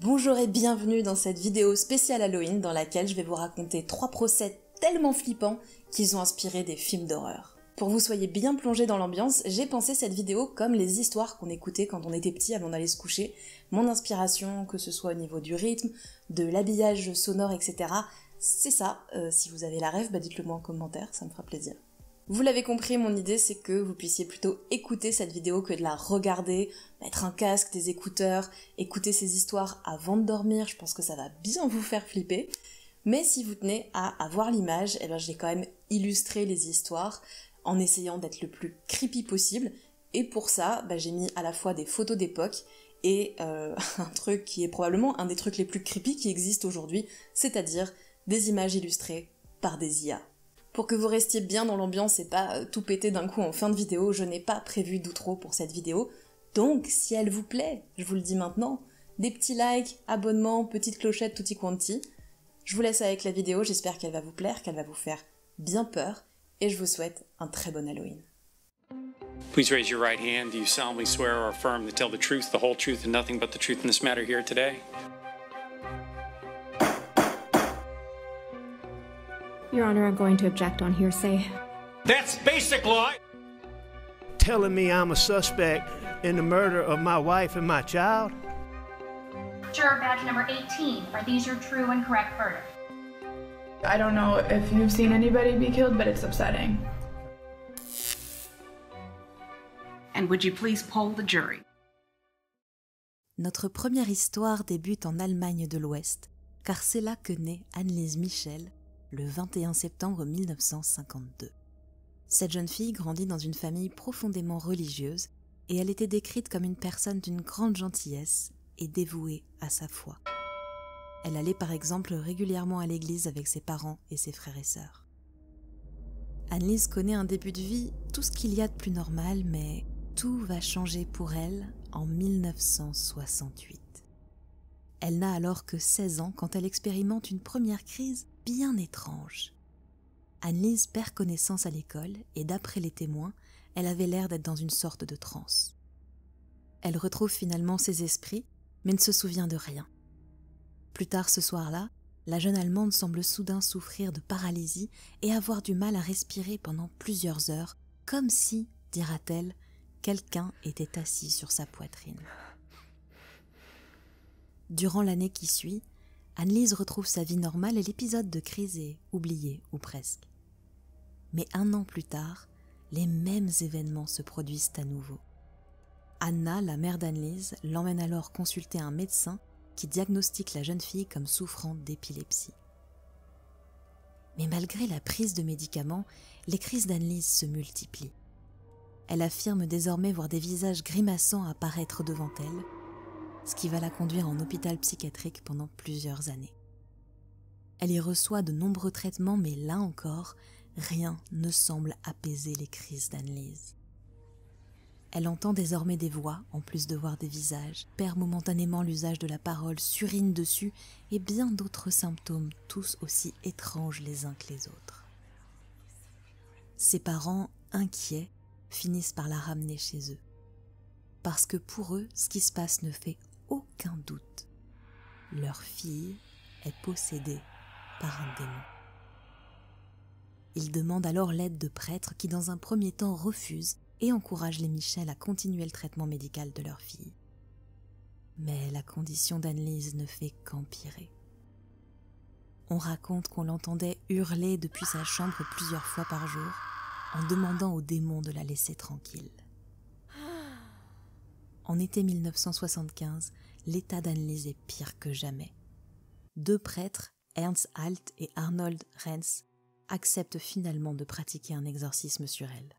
Bonjour et bienvenue dans cette vidéo spéciale Halloween dans laquelle je vais vous raconter 3 procès tellement flippants qu'ils ont inspiré des films d'horreur. Pour que vous soyez bien plongés dans l'ambiance, j'ai pensé cette vidéo comme les histoires qu'on écoutait quand on était petit avant d'aller se coucher. Mon inspiration, que ce soit au niveau du rythme, de l'habillage sonore, etc. C'est ça, si vous avez la rêve, bah dites-le moi en commentaire, ça me fera plaisir. Vous l'avez compris, mon idée c'est que vous puissiez plutôt écouter cette vidéo que de la regarder, mettre un casque, des écouteurs, écouter ces histoires avant de dormir, je pense que ça va bien vous faire flipper. Mais si vous tenez à avoir l'image, eh ben je vais quand même illustrer les histoires en essayant d'être le plus creepy possible, et pour ça bah, j'ai mis à la fois des photos d'époque et un truc qui est probablement un des trucs les plus creepy qui existent aujourd'hui, c'est-à-dire des images illustrées par des IA. Pour que vous restiez bien dans l'ambiance et pas tout péter d'un coup en fin de vidéo, je n'ai pas prévu d'outro pour cette vidéo, donc si elle vous plaît, je vous le dis maintenant, des petits likes, abonnements, petites clochettes, tutti quanti. Je vous laisse avec la vidéo, j'espère qu'elle va vous plaire, qu'elle va vous faire bien peur, et je vous souhaite un très bon Halloween. Please raise your right hand. Do you solemnly swear or affirm to tell the truth, the whole truth, and nothing but the truth in this matter here today? Your Honor, I'm going to object on hearsay. That's basic law! Telling me I'm a suspect in the murder of my wife and my child? Juror badge number 18, are these your true and correct verdict? I don't know if you've seen anybody be killed, but it's upsetting. And would you please poll the jury? Notre première histoire débute en Allemagne de l'Ouest, car c'est là que naît Anneliese Michel, le 21 septembre 1952. Cette jeune fille grandit dans une famille profondément religieuse et elle était décrite comme une personne d'une grande gentillesse et dévouée à sa foi. Elle allait par exemple régulièrement à l'église avec ses parents et ses frères et sœurs. Anneliese connaît un début de vie, tout ce qu'il y a de plus normal, mais tout va changer pour elle en 1968. Elle n'a alors que 16 ans quand elle expérimente une première crise bien étrange. Anneliese perd connaissance à l'école et d'après les témoins, elle avait l'air d'être dans une sorte de transe. Elle retrouve finalement ses esprits, mais ne se souvient de rien. Plus tard ce soir-là, la jeune Allemande semble soudain souffrir de paralysie et avoir du mal à respirer pendant plusieurs heures, comme si, dira-t-elle, quelqu'un était assis sur sa poitrine. Durant l'année qui suit, Anneliese retrouve sa vie normale et l'épisode de crise est oublié, ou presque. Mais un an plus tard, les mêmes événements se produisent à nouveau. Anna, la mère d'Anneliese, l'emmène alors consulter un médecin qui diagnostique la jeune fille comme souffrant d'épilepsie. Mais malgré la prise de médicaments, les crises d'Anneliese se multiplient. Elle affirme désormais voir des visages grimaçants apparaître devant elle, ce qui va la conduire en hôpital psychiatrique pendant plusieurs années. Elle y reçoit de nombreux traitements, mais là encore, rien ne semble apaiser les crises d'Anneliese. Elle entend désormais des voix, en plus de voir des visages, perd momentanément l'usage de la parole, surine dessus, et bien d'autres symptômes, tous aussi étranges les uns que les autres. Ses parents, inquiets, finissent par la ramener chez eux. Parce que pour eux, ce qui se passe ne fait aucun doute. Leur fille est possédée par un démon. Ils demandent alors l'aide de prêtres qui, dans un premier temps, refusent et encouragent les Michel à continuer le traitement médical de leur fille. Mais la condition d'Anneliese ne fait qu'empirer. On raconte qu'on l'entendait hurler depuis sa chambre plusieurs fois par jour en demandant au démon de la laisser tranquille. En été 1975, l'état d'Anneliese est pire que jamais. Deux prêtres, Ernst Alt et Arnold Renz, acceptent finalement de pratiquer un exorcisme sur elle.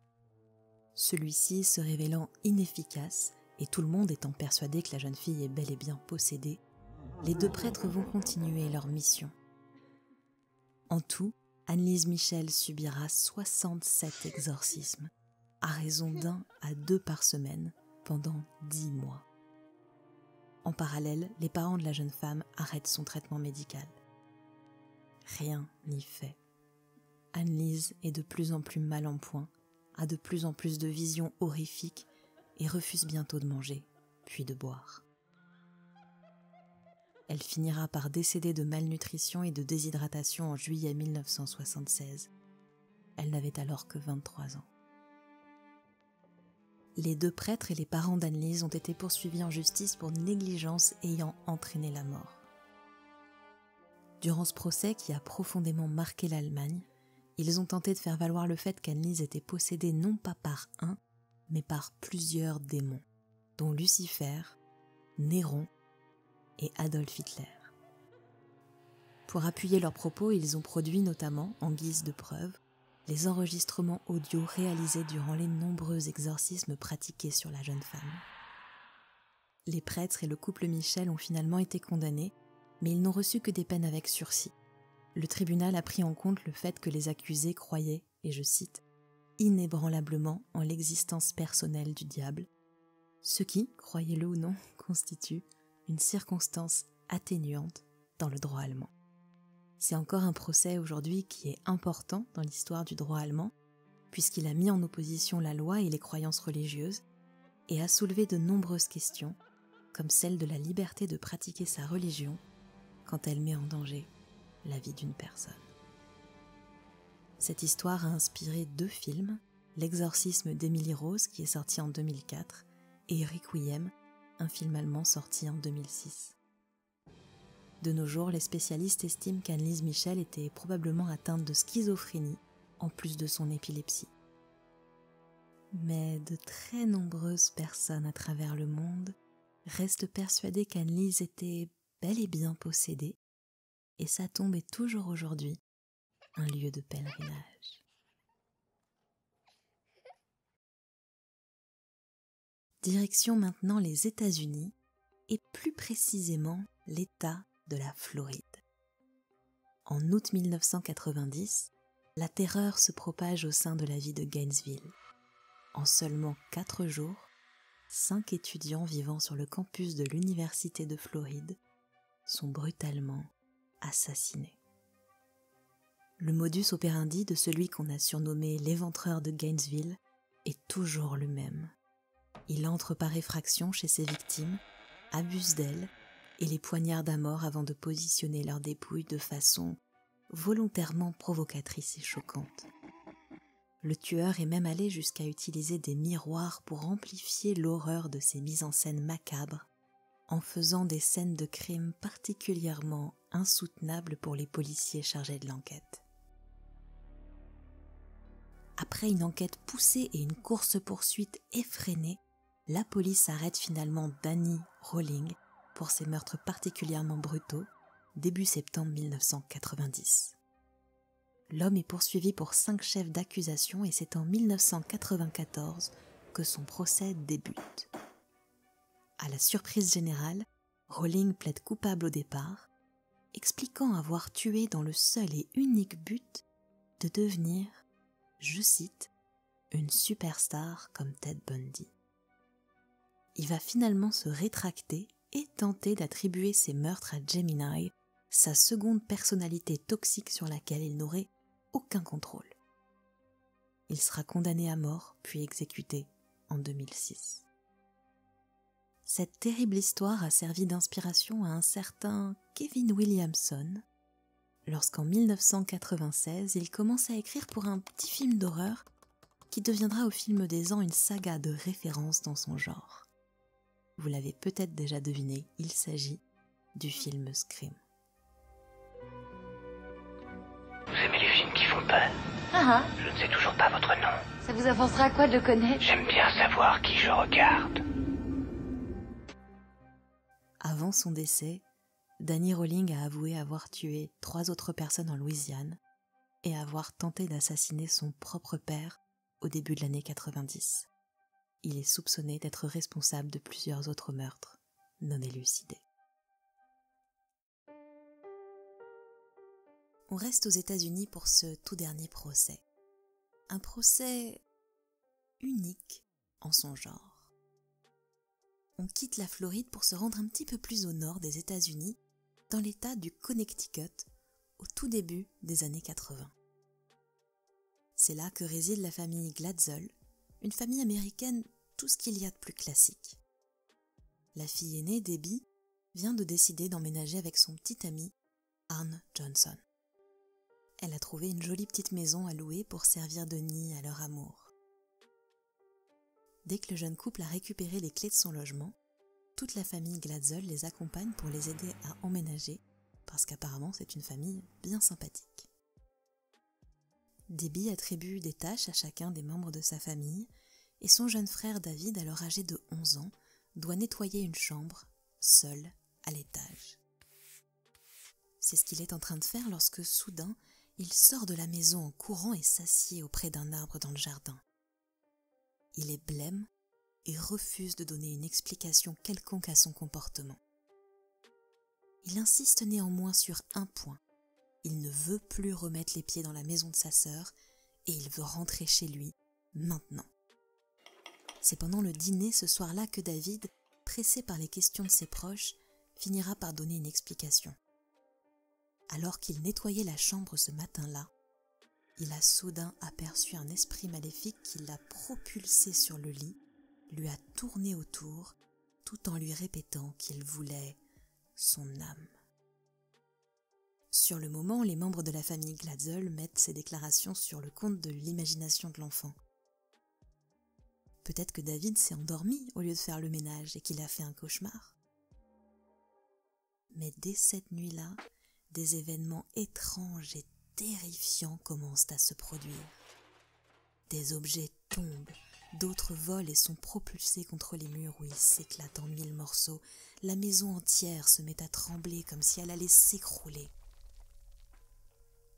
Celui-ci se révélant inefficace et tout le monde étant persuadé que la jeune fille est bel et bien possédée, les deux prêtres vont continuer leur mission. En tout, Anneliese Michel subira 67 exorcismes, à raison d'1 à 2 par semaine, pendant 10 mois. En parallèle, les parents de la jeune femme arrêtent son traitement médical. Rien n'y fait. Anneliese est de plus en plus mal en point, a de plus en plus de visions horrifiques et refuse bientôt de manger, puis de boire. Elle finira par décéder de malnutrition et de déshydratation en juillet 1976. Elle n'avait alors que 23 ans. Les deux prêtres et les parents d'Anneliese ont été poursuivis en justice pour négligence ayant entraîné la mort. Durant ce procès qui a profondément marqué l'Allemagne, ils ont tenté de faire valoir le fait qu'Anneliese était possédée non pas par un, mais par plusieurs démons, dont Lucifer, Néron et Adolf Hitler. Pour appuyer leurs propos, ils ont produit notamment, en guise de preuve, les enregistrements audio réalisés durant les nombreux exorcismes pratiqués sur la jeune femme. Les prêtres et le couple Michel ont finalement été condamnés, mais ils n'ont reçu que des peines avec sursis. Le tribunal a pris en compte le fait que les accusés croyaient, et je cite, « inébranlablement en l'existence personnelle du diable », ce qui, croyez-le ou non, constitue une circonstance atténuante dans le droit allemand. C'est encore un procès aujourd'hui qui est important dans l'histoire du droit allemand, puisqu'il a mis en opposition la loi et les croyances religieuses, et a soulevé de nombreuses questions, comme celle de la liberté de pratiquer sa religion quand elle met en danger la vie d'une personne. Cette histoire a inspiré deux films, L'Exorcisme d'Emily Rose, qui est sorti en 2004, et Requiem, un film allemand sorti en 2006. De nos jours, les spécialistes estiment qu'Anneliese Michel était probablement atteinte de schizophrénie, en plus de son épilepsie. Mais de très nombreuses personnes à travers le monde restent persuadées qu'Anneliese était bel et bien possédée, et sa tombe est toujours aujourd'hui un lieu de pèlerinage. Direction maintenant les États-Unis, et plus précisément l'État de la Floride. En août 1990, la terreur se propage au sein de la ville de Gainesville. En seulement 4 jours, 5 étudiants vivant sur le campus de l'Université de Floride sont brutalement assassinés. Le modus operandi de celui qu'on a surnommé l'éventreur de Gainesville est toujours le même. Il entre par effraction chez ses victimes, abuse d'elles et les poignarde à mort avant de positionner leurs dépouilles de façon volontairement provocatrice et choquante. Le tueur est même allé jusqu'à utiliser des miroirs pour amplifier l'horreur de ses mises en scène macabres, en faisant des scènes de crime particulièrement insoutenables pour les policiers chargés de l'enquête. Après une enquête poussée et une course-poursuite effrénée, la police arrête finalement Danny Rolling pour ses meurtres particulièrement brutaux, début septembre 1990. L'homme est poursuivi pour 5 chefs d'accusation et c'est en 1994 que son procès débute. À la surprise générale, Rolling plaide coupable au départ, expliquant avoir tué dans le seul et unique but de devenir, je cite, « une superstar comme Ted Bundy ». Il va finalement se rétracter et tenter d'attribuer ses meurtres à Gemini, sa seconde personnalité toxique sur laquelle il n'aurait aucun contrôle. Il sera condamné à mort, puis exécuté en 2006. Cette terrible histoire a servi d'inspiration à un certain Kevin Williamson, lorsqu'en 1996, il commence à écrire pour un petit film d'horreur qui deviendra au fil des ans une saga de référence dans son genre. Vous l'avez peut-être déjà deviné, il s'agit du film Scream. Vous aimez les films qui font peur? Je ne sais toujours pas votre nom. Ça vous avancera à quoi de le connaître? J'aime bien savoir qui je regarde. Avant son décès, Danny Rolling a avoué avoir tué 3 autres personnes en Louisiane et avoir tenté d'assassiner son propre père au début de l'année 90. Il est soupçonné d'être responsable de plusieurs autres meurtres non élucidés. On reste aux États-Unis pour ce tout dernier procès. Un procès unique en son genre. On quitte la Floride pour se rendre un petit peu plus au nord des États-Unis, dans l'État du Connecticut, au tout début des années 80. C'est là que réside la famille Glatzel, une famille américaine tout ce qu'il y a de plus classique. La fille aînée, Debbie, vient de décider d'emménager avec son petit ami Arne Johnson. Elle a trouvé une jolie petite maison à louer pour servir de nid à leur amour. Dès que le jeune couple a récupéré les clés de son logement, toute la famille Glatzel les accompagne pour les aider à emménager, parce qu'apparemment c'est une famille bien sympathique. Debbie attribue des tâches à chacun des membres de sa famille, et son jeune frère David, alors âgé de 11 ans, doit nettoyer une chambre, seul, à l'étage. C'est ce qu'il est en train de faire lorsque, soudain, il sort de la maison en courant et s'assied auprès d'un arbre dans le jardin. Il est blême et refuse de donner une explication quelconque à son comportement. Il insiste néanmoins sur un point. Il ne veut plus remettre les pieds dans la maison de sa sœur et il veut rentrer chez lui, maintenant. C'est pendant le dîner ce soir-là que David, pressé par les questions de ses proches, finira par donner une explication. Alors qu'il nettoyait la chambre ce matin-là, il a soudain aperçu un esprit maléfique qui l'a propulsé sur le lit, lui a tourné autour, tout en lui répétant qu'il voulait son âme. Sur le moment, les membres de la famille Glatzel mettent ces déclarations sur le compte de l'imagination de l'enfant. Peut-être que David s'est endormi au lieu de faire le ménage et qu'il a fait un cauchemar. Mais dès cette nuit-là, des événements étranges et terrifiants commencent à se produire. Des objets tombent, d'autres volent et sont propulsés contre les murs où ils s'éclatent en mille morceaux. La maison entière se met à trembler comme si elle allait s'écrouler.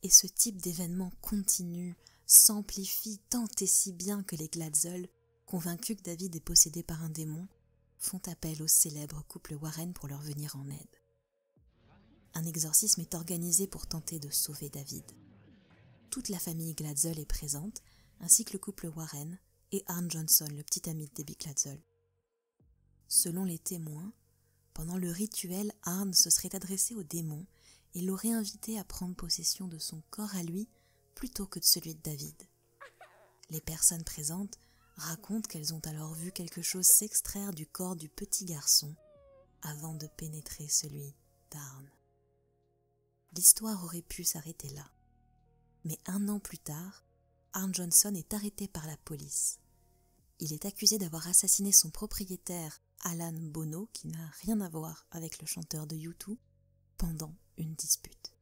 Et ce type d'événement continue, s'amplifie tant et si bien que les Glatzel, convaincus que David est possédé par un démon, font appel au célèbre couple Warren pour leur venir en aide. Un exorcisme est organisé pour tenter de sauver David. Toute la famille Glatzel est présente, ainsi que le couple Warren et Arne Johnson, le petit ami de Debbie Glatzel. Selon les témoins, pendant le rituel, Arne se serait adressé au démon et l'aurait invité à prendre possession de son corps à lui plutôt que de celui de David. Les personnes présentes racontent qu'elles ont alors vu quelque chose s'extraire du corps du petit garçon avant de pénétrer celui d'Arne. L'histoire aurait pu s'arrêter là. Mais 1 an plus tard, Arne Johnson est arrêté par la police. Il est accusé d'avoir assassiné son propriétaire, Alan Bono, qui n'a rien à voir avec le chanteur de U2, pendant une dispute.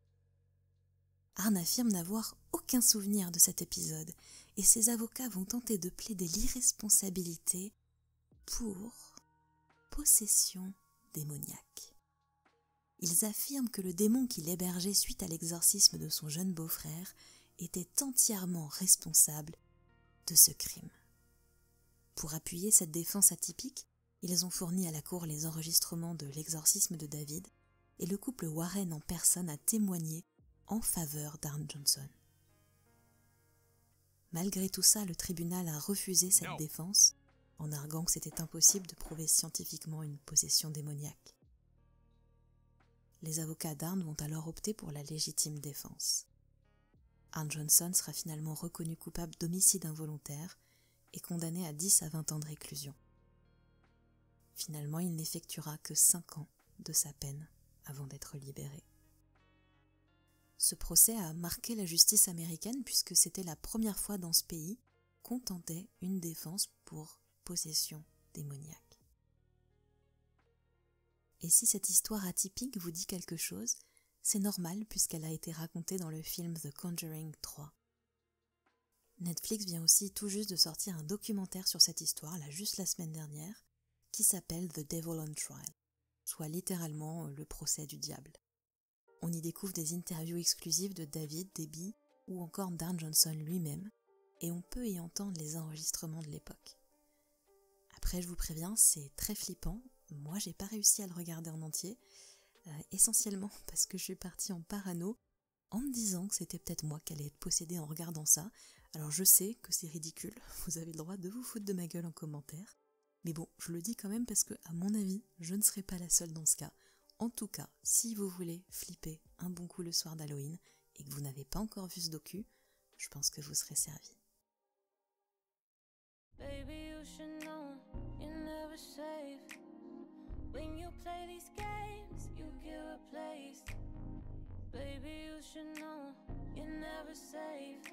Arne affirme n'avoir aucun souvenir de cet épisode et ses avocats vont tenter de plaider l'irresponsabilité pour possession démoniaque. Ils affirment que le démon qui l'hébergeait suite à l'exorcisme de son jeune beau-frère était entièrement responsable de ce crime. Pour appuyer cette défense atypique, ils ont fourni à la cour les enregistrements de l'exorcisme de David et le couple Warren en personne a témoigné en faveur d'Arne Johnson. Malgré tout ça, le tribunal a refusé cette défense en arguant que c'était impossible de prouver scientifiquement une possession démoniaque. Les avocats d'Arne vont alors opter pour la légitime défense. Arne Johnson sera finalement reconnu coupable d'homicide involontaire et condamné à 10 à 20 ans de réclusion. Finalement, il n'effectuera que 5 ans de sa peine avant d'être libéré. Ce procès a marqué la justice américaine puisque c'était la première fois dans ce pays qu'on tentait une défense pour possession démoniaque. Et si cette histoire atypique vous dit quelque chose, c'est normal puisqu'elle a été racontée dans le film The Conjuring 3. Netflix vient aussi tout juste de sortir un documentaire sur cette histoire, là juste la semaine dernière, qui s'appelle The Devil on Trial, soit littéralement le procès du diable. On y découvre des interviews exclusives de David, Debbie ou encore d'Arne Johnson lui-même, et on peut y entendre les enregistrements de l'époque. Après, je vous préviens, c'est très flippant. Moi, j'ai pas réussi à le regarder en entier, essentiellement parce que je suis partie en parano en me disant que c'était peut-être moi qui allais être possédée en regardant ça. Alors je sais que c'est ridicule, vous avez le droit de vous foutre de ma gueule en commentaire, mais bon, je le dis quand même parce que, à mon avis, je ne serai pas la seule dans ce cas. En tout cas, si vous voulez flipper un bon coup le soir d'Halloween et que vous n'avez pas encore vu ce docu, je pense que vous serez servi. Baby, you should know you're never safe. When you play these games, you get replaced. Baby, you should know you're never safe.